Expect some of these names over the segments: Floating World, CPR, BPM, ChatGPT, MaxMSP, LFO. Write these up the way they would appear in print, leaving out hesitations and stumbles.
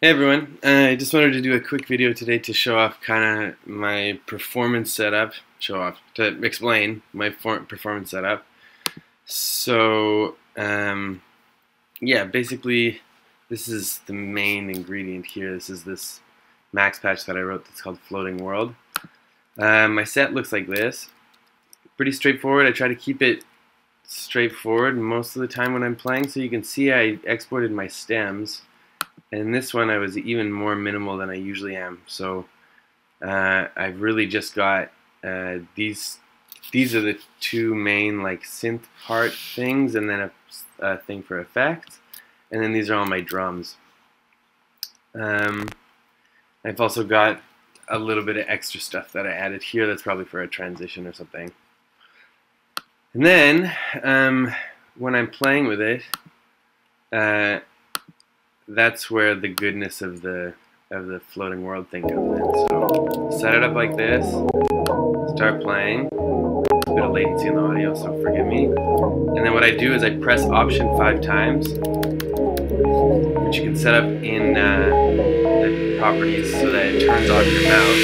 Hey everyone, I just wanted to do a quick video today to show off kind of my performance setup, to explain my performance setup. So yeah, basically this is the main ingredient here. This is this max patch that I wrote that's called Floating World. My set looks like this. Pretty straightforward. I try to keep it straightforward most of the time when I'm playing, so you can see I exported my stems. And this one I was even more minimal than I usually am, so I've really just got these are the two main like synth part things, and then a thing for effects, and then these are all my drums. I've also got a little bit of extra stuff that I added here that's probably for a transition or something. And then when I'm playing with it, that's where the goodness of the Floating World thing comes in. So set it up like this, start playing, a bit of latency in the audio, so forgive me. And then what I do is I press Option 5 times, which you can set up in the properties so that it turns off your mouse.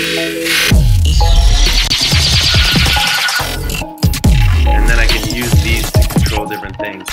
And then I can use these to control different things.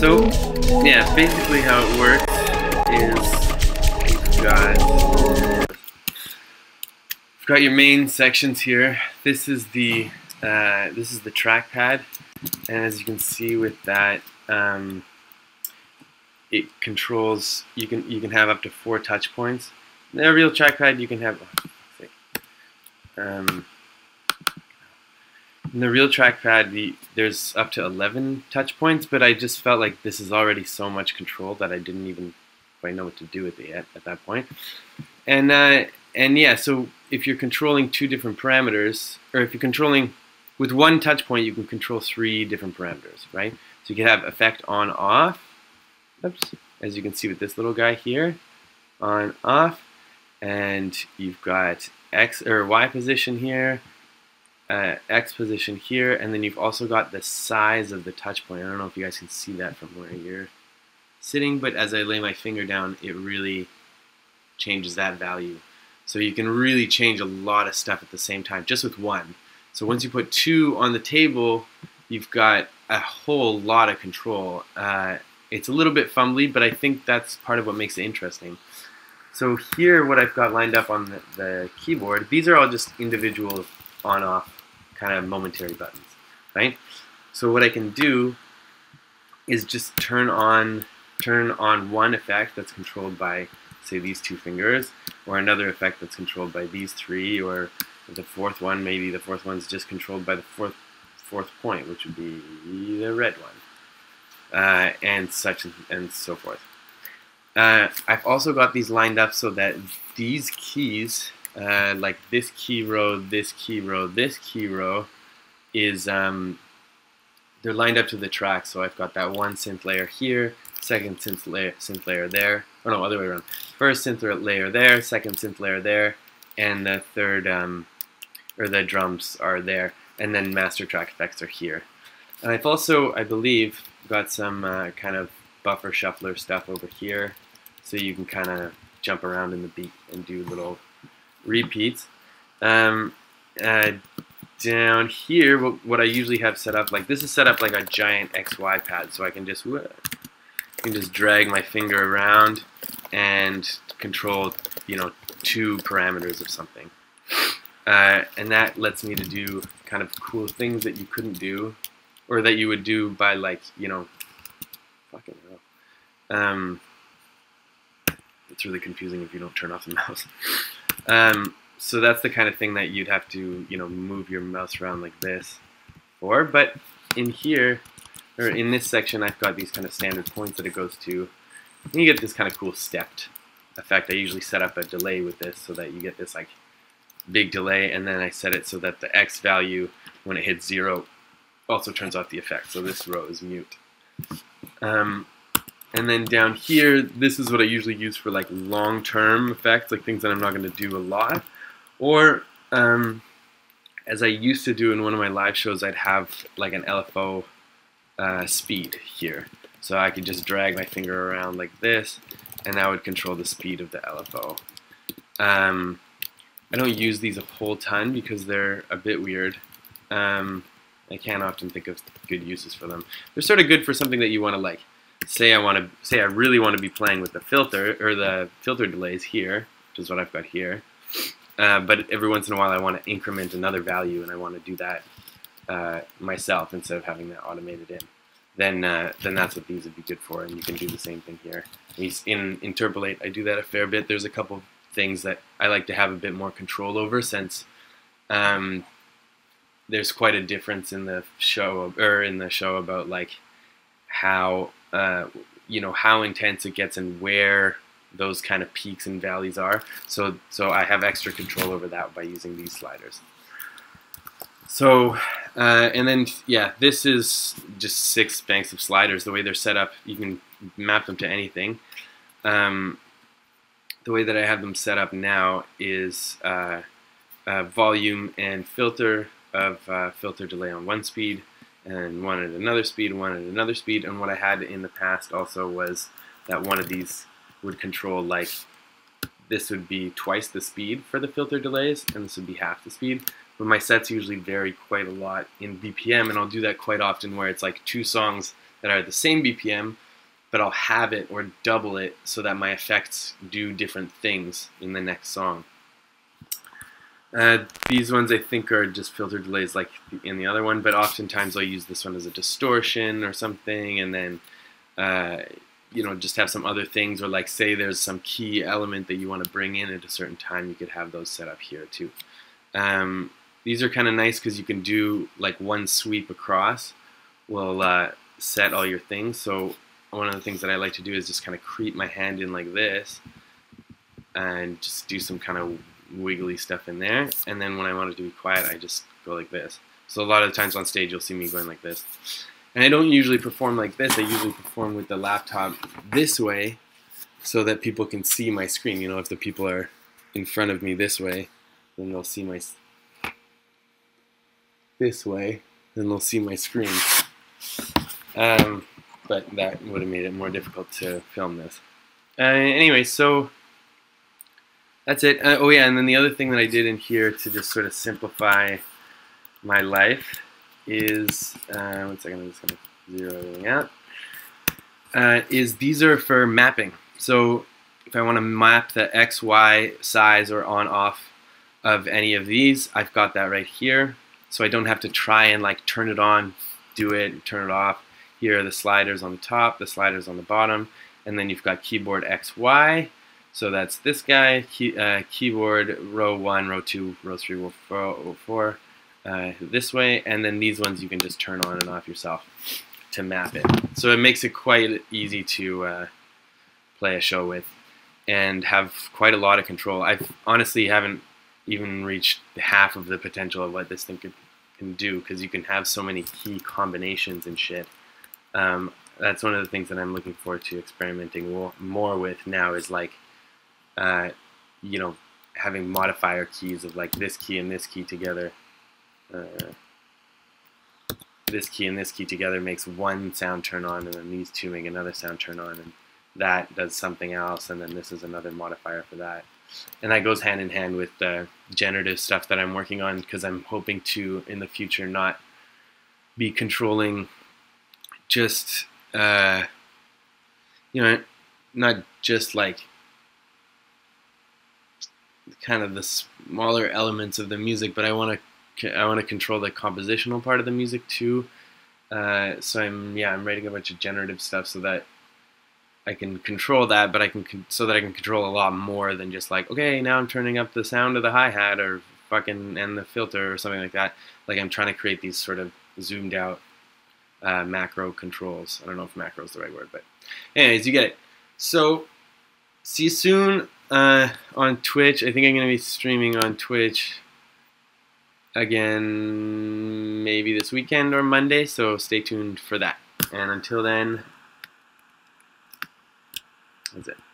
So, yeah, basically how it works is you've got your main sections here. This is the trackpad, and as you can see with that, it controls. You can have up to 4 touch points. In a real trackpad, you can have. In the real trackpad, there's up to 11 touch points, but I just felt like this is already so much control that I didn't even quite know what to do with it at that point. And yeah, so if you're controlling 2 different parameters, or if you're controlling with 1 touch point, you can control 3 different parameters, right? So you can have effect on off. Oops, as you can see with this little guy here, on off, and you've got X or Y position here. X position here, and then you've also got the size of the touch point. I don't know if you guys can see that from where you're sitting, but as I lay my finger down, it really changes that value. So you can really change a lot of stuff at the same time, just with 1. So once you put 2 on the table, you've got a whole lot of control. It's a little bit fumbly, but I think that's part of what makes it interesting. So here, what I've got lined up on the keyboard, these are all just individual on-off kind of momentary buttons, right? So what I can do is just turn on one effect that's controlled by, say, these 2 fingers, or another effect that's controlled by these 3, or the 4th one. Maybe the 4th one's just controlled by the fourth point, which would be the red one. and such and so forth. I've also got these lined up so that these keys, like this key row, this key row, this key row, is they're lined up to the track. So I've got that one synth layer here, second synth layer there. Oh no, other way around. First synth layer there, second synth layer there, and the third or the drums are there, and then master track effects are here. And I've also, I believe, got some kind of buffer shuffler stuff over here, so you can kind of jump around in the beat and do little repeats. Down here, what I usually have set up, like this is set up like a giant XY pad, so I can just drag my finger around and control, you know, two parameters of something, and that lets me to do kind of cool things that you couldn't do, or that you would do by, like, you know, fucking hell. It's really confusing if you don't turn off the mouse. So that's the kind of thing that you'd have to, you know, move your mouse around like this for. But in here, or in this section, I've got these kind of standard points that it goes to. And you get this kind of cool stepped effect. I usually set up a delay with this so that you get this, like, big delay. And then I set it so that the X value, when it hits 0, also turns off the effect. So this row is mute. And then down here, this is what I usually use for, like, long-term effects, like things that I'm not going to do a lot. Or, as I used to do in one of my live shows, I'd have, like, an LFO speed here. So I could just drag my finger around like this, and that would control the speed of the LFO. I don't use these a whole ton because they're a bit weird. I can't often think of good uses for them. They're sort of good for something that you want to, like, say I really want to be playing with the filter, or the filter delays here, which is what I've got here. But every once in a while I want to increment another value, and I want to do that myself instead of having that automated in. Then that's what these would be good for, and you can do the same thing here. In Interpolate, I do that a fair bit. There's a couple things that I like to have a bit more control over, since there's quite a difference in the show, about, like, how you know, how intense it gets and where those kind of peaks and valleys are. So I have extra control over that by using these sliders. So and then, yeah, this is just 6 banks of sliders. The way they're set up, you can map them to anything. The way that I have them set up now is volume and filter of filter delay on one speed, and one at another speed, one at another speed. And what I had in the past also was that one of these would control, like, this would be twice the speed for the filter delays, and this would be half the speed. But my sets usually vary quite a lot in BPM, and I'll do that quite often where it's like 2 songs that are at the same BPM, but I'll halve it or double it so that my effects do different things in the next song. These ones I think are just filter delays like in the other one, but oftentimes I'll use this one as a distortion or something, and then you know, just have some other things, or, like, say there's some key element that you want to bring in at a certain time, you could have those set up here too. These are kind of nice because you can do, like, one sweep across will set all your things. So one of the things that I like to do is just kind of creep my hand in like this and just do some kind of wiggly stuff in there, and then when I want it to be quiet, I just go like this. So a lot of the times on stage, you'll see me going like this. And I don't usually perform like this. I usually perform with the laptop this way so that people can see my screen. You know, if the people are in front of me this way, then they'll see my... this way, then they'll see my screen. But that would have made it more difficult to film this. Anyway, so... that's it. Oh yeah, and then the other thing that I did in here to just sort of simplify my life is, one second, I'm just going to zero everything out, is these are for mapping. So if I want to map the X, Y, size, or on, off of any of these, I've got that right here. So I don't have to try and, like, turn it on, do it, turn it off. Here are the sliders on the top, the sliders on the bottom, and then you've got keyboard X, Y. So that's this guy, keyboard row 1, row 2, row 3, row 4, this way, and then these ones you can just turn on and off yourself. to map it. So it makes it quite easy to play a show with and have quite a lot of control. I honestly haven't even reached half of the potential of what this thing can do, because you can have so many key combinations and shit. That's one of the things that I'm looking forward to experimenting more with now, is like, you know, having modifier keys of like this key and this key together. This key and this key together makes one sound turn on, and then these two make another sound turn on, and that does something else, and then this is another modifier for that. And that goes hand in hand with the generative stuff that I'm working on, because I'm hoping to, in the future, not be controlling just, you know, not just like kind of the smaller elements of the music, but I want to control the compositional part of the music too. So I'm writing a bunch of generative stuff so that I can control that, but so that I can control a lot more than just like, okay, now I'm turning up the sound of the hi-hat or fucking and the filter or something like that. Like, I'm trying to create these sort of zoomed out macro controls. I don't know if macro is the right word, but anyways, you get it. So see you soon on Twitch. I think I'm going to be streaming on Twitch again, maybe this weekend or Monday, so stay tuned for that. And until then, that's it.